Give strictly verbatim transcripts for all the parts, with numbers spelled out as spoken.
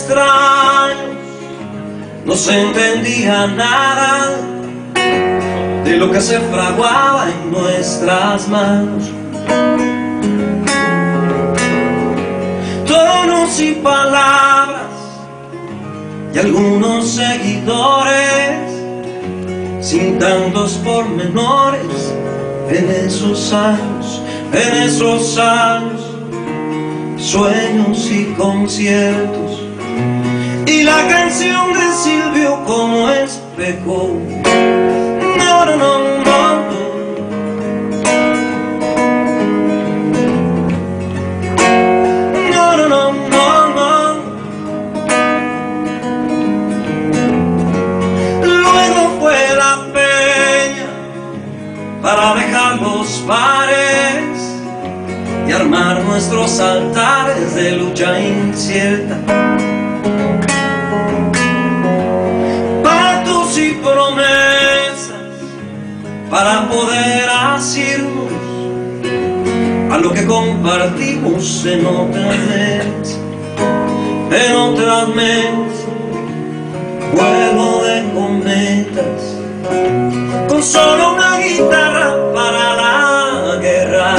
extraños, no se entendía nada de lo que se fraguaba en nuestras manos. Tonos y palabras y algunos seguidores sin tantos pormenores en esos años, en esos años, sueños y conciertos, y la canción de Silvio como espejo. No, no, no, no, no, no, no, no, no. Luego fue la peña para dejar los bares y armar nuestros altares de lucha incierta. Pactos y promesas para poder asirnos a lo que compartimos en otras mentes, en otras mentes. Juego de cometas con solo una guitarra para la guerra.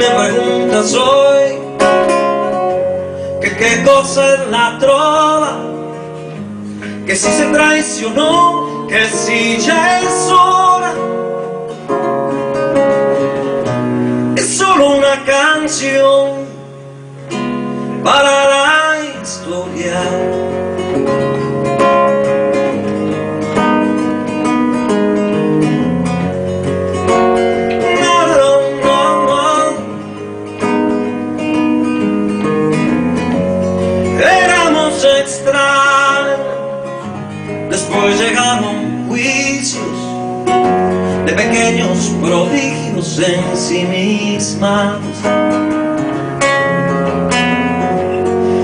Me preguntas hoy que qué cosa es la trova, que si se traicionó, que si ya es hora. Es solo una canción para la historia. Después llegaron juicios de pequeños prodigios en sí mismas,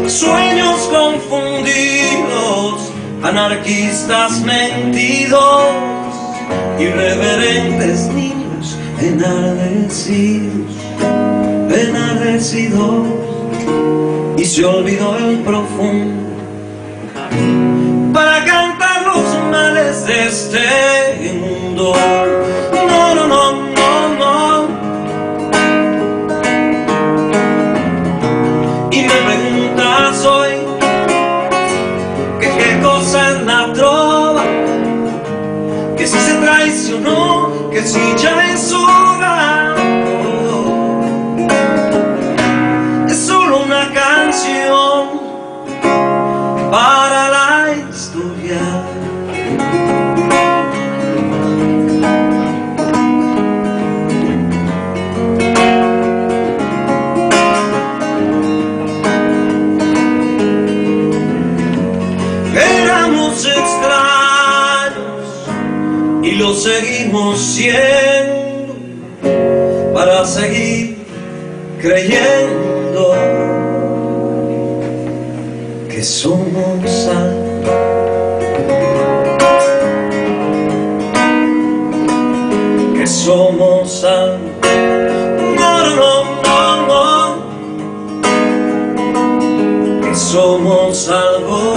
sueños confundidos, anarquistas mentidos, irreverentes niños enardecidos, enardecidos, y se olvidó el profundo para cantar los males de este mundo. No, no, no, no, no. Y me preguntas hoy que qué cosa es la trova, que si se traicionó, que si ya es hora. Es solo una canción para la historia. Éramos extraños y lo seguimos siendo para seguir creyendo que somos sal. Que somos sal. No, no, no, no. Que somos algo.